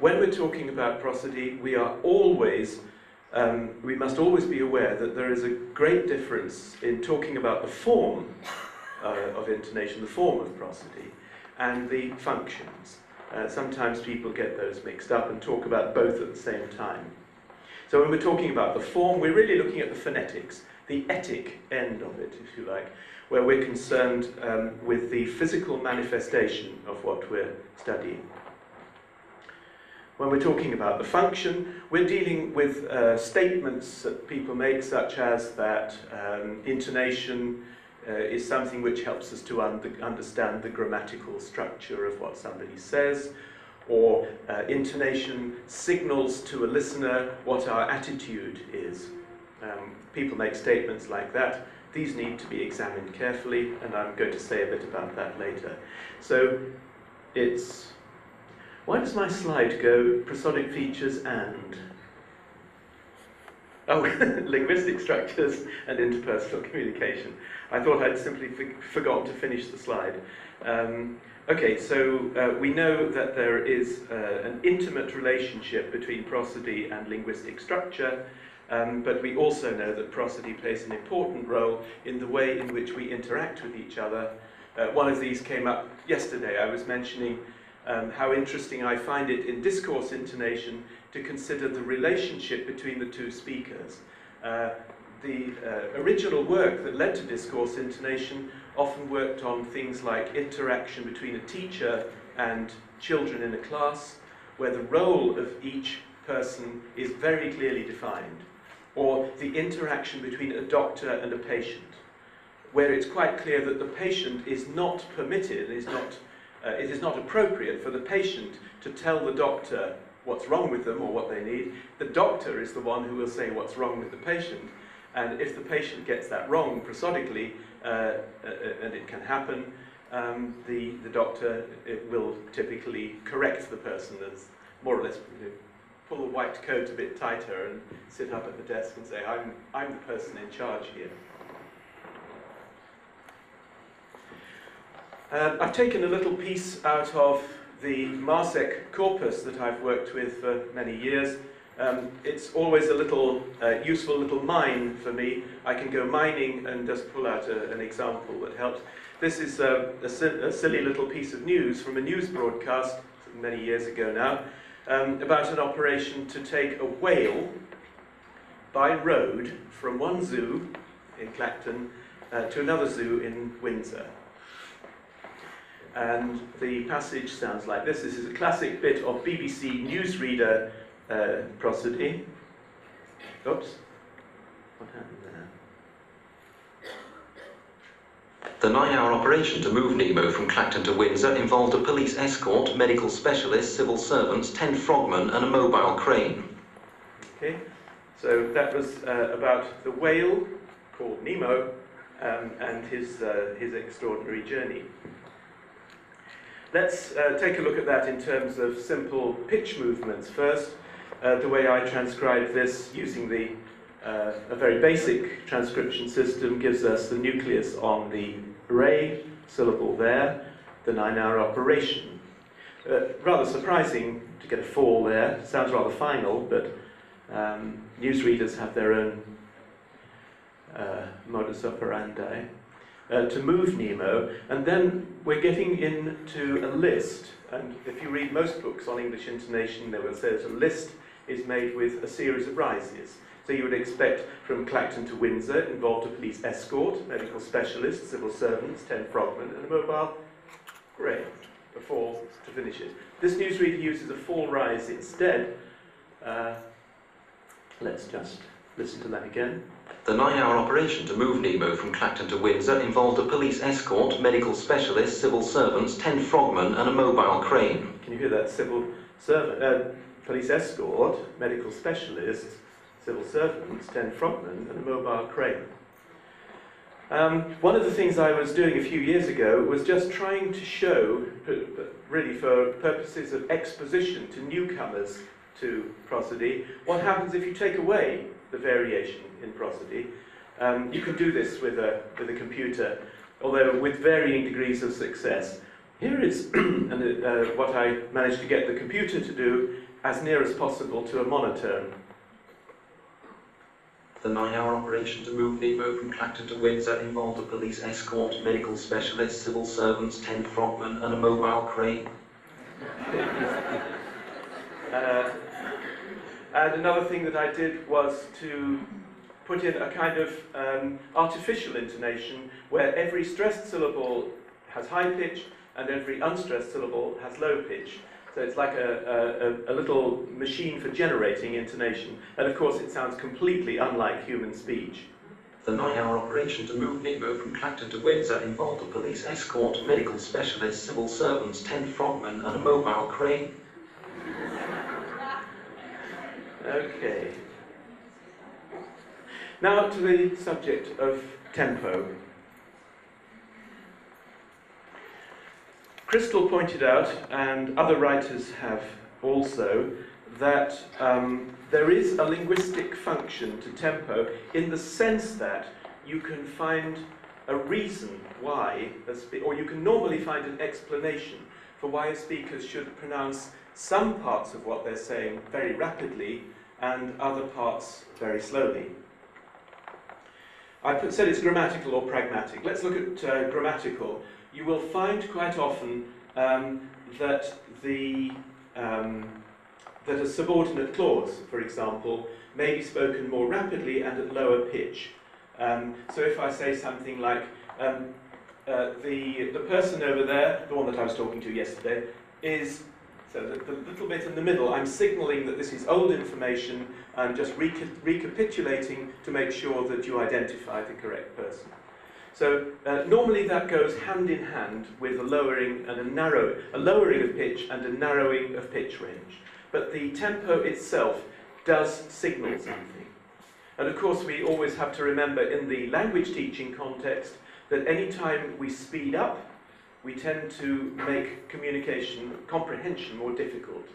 when we're talking about prosody, we are always, we must always be aware that there is a great difference in talking about the form of intonation, the form of prosody, and the functions. Sometimes people get those mixed up and talk about both at the same time. So when we're talking about the form, we're really looking at the phonetics, the etic end of it, if you like, where we're concerned with the physical manifestation of what we're studying. When we're talking about the function, we're dealing with statements that people make, such as that intonation is something which helps us to understand the grammatical structure of what somebody says, or intonation signals to a listener what our attitude is. People make statements like that. These need to be examined carefully, and I'm going to say a bit about that later. So it's... Why does my slide go prosodic features and? Oh, linguistic structures and interpersonal communication. I thought I'd simply forgotten to finish the slide. Okay, so we know that there is an intimate relationship between prosody and linguistic structure, but we also know that prosody plays an important role in the way in which we interact with each other. One of these came up yesterday. I was mentioning how interesting I find it in discourse intonation to consider the relationship between the two speakers. The original work that led to discourse intonation often worked on things like interaction between a teacher and children in a class, where the role of each person is very clearly defined, or the interaction between a doctor and a patient, where it's quite clear that the patient is not permitted, it is not appropriate for the patient to tell the doctor what's wrong with them or what they need. The doctor is the one who will say what's wrong with the patient, and if the patient gets that wrong prosodically, and it can happen, the doctor will typically correct the person and more or less pull the white coat a bit tighter and sit up at the desk and say, I'm the person in charge here. I've taken a little piece out of the Marsec corpus that I've worked with for many years. It's always a little useful little mine for me. I can go mining and just pull out an example that helps. This is a silly little piece of news from a news broadcast many years ago now, about an operation to take a whale by road from one zoo in Clacton to another zoo in Windsor. And the passage sounds like this. This is a classic bit of BBC newsreader prosody. Oops. What happened there? The 9-hour operation to move Nemo from Clacton to Windsor involved a police escort, medical specialists, civil servants, 10 frogmen and a mobile crane. Okay, so that was about the whale called Nemo and his extraordinary journey. Let's take a look at that in terms of simple pitch movements first. The way I transcribe this using the, a very basic transcription system gives us the nucleus on the ray syllable there, the 9-hour operation. Rather surprising to get a fall there. Sounds rather final, but newsreaders have their own modus operandi. To move Nemo, and then we're getting into a list, and if you read most books on English intonation, they will say that a list is made with a series of rises. So you would expect from Clacton to Windsor involved a police escort, medical specialists, civil servants, 10 frogmen, and a mobile crane, a fall to finish it. This newsreader uses a fall rise instead. Let's just listen to that again. The 9-hour operation to move Nemo from Clacton to Windsor involved a police escort, medical specialists, civil servants, 10 frogmen and a mobile crane. Can you hear that? Civil servant, police escort, medical specialists, civil servants, 10 frogmen and a mobile crane. One of the things I was doing a few years ago was just trying to show, really for purposes of exposition to newcomers to prosody, what happens if you take away the variation in prosody. You can do this with a computer, although with varying degrees of success. Here is what I managed to get the computer to do as near as possible to a monotone. The 9-hour operation to move Nemo from Clacton to Windsor involved a police escort, medical specialists, civil servants, 10 frogmen, and a mobile crane. And another thing that I did was to put in a kind of artificial intonation where every stressed syllable has high pitch and every unstressed syllable has low pitch. So it's like a little machine for generating intonation. And of course it sounds completely unlike human speech. The 9-hour operation to move Nemo from Clacton to Windsor involved a police escort, medical specialists, civil servants, 10 frogmen, and a mobile crane. Okay. Now to the subject of tempo. Crystal pointed out, and other writers have also, that there is a linguistic function to tempo in the sense that you can find a reason why, or you can normally find an explanation for why speakers should pronounce some parts of what they're saying very rapidly and other parts very slowly. I said it's grammatical or pragmatic. Let's look at grammatical. You will find quite often that a subordinate clause, for example, may be spoken more rapidly and at lower pitch. So if I say something like, the person over there, the one that I was talking to yesterday, is, so the little bit in the middle, I'm signalling that this is old information, I'm just recapitulating to make sure that you identify the correct person. So normally that goes hand in hand with a lowering and a lowering of pitch and a narrowing of pitch range. But the tempo itself does signal something. And of course we always have to remember in the language teaching context that any time we speed up, we tend to make communication, comprehension more difficult.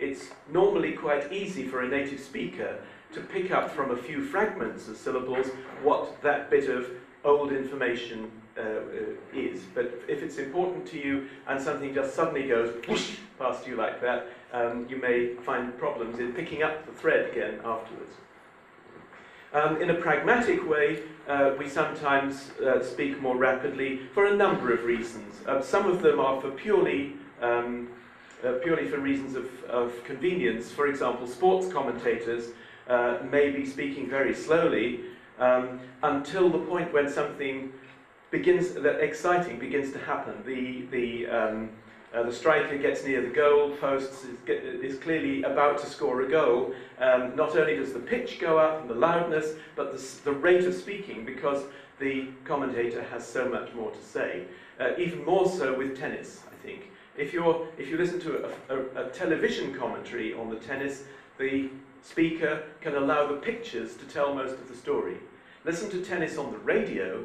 It's normally quite easy for a native speaker to pick up from a few fragments of syllables what that bit of old information is, but if it's important to you and something just suddenly goes whoosh past you like that, you may find problems in picking up the thread again afterwards. In a pragmatic way, we sometimes speak more rapidly for a number of reasons. Some of them are for purely for reasons of convenience. For example, sports commentators may be speaking very slowly until the point when something exciting begins to happen. The striker gets near the goal post, is clearly about to score a goal. Not only does the pitch go up and the loudness, but the rate of speaking, because the commentator has so much more to say. Even more so with tennis, I think. If you listen to a television commentary on the tennis, the speaker can allow the pictures to tell most of the story. Listen to tennis on the radio,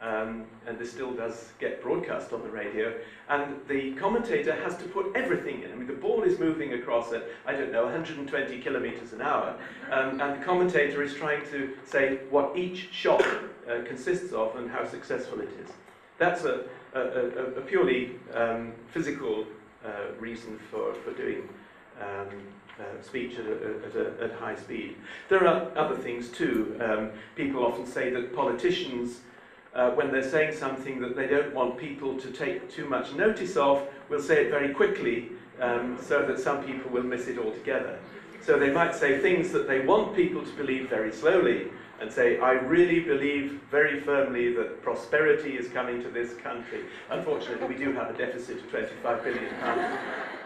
and this still does get broadcast on the radio, and the commentator has to put everything in. I mean, the ball is moving across at, I don't know, 120 kilometers an hour, and the commentator is trying to say what each shot consists of and how successful it is. That's a purely physical reason for doing speech at high speed. There are other things too. People often say that politicians, when they're saying something that they don't want people to take too much notice of, will say it very quickly so that some people will miss it altogether. So they might say things that they want people to believe very slowly and say, I really believe very firmly that prosperity is coming to this country. Unfortunately, we do have a deficit of £25 billion.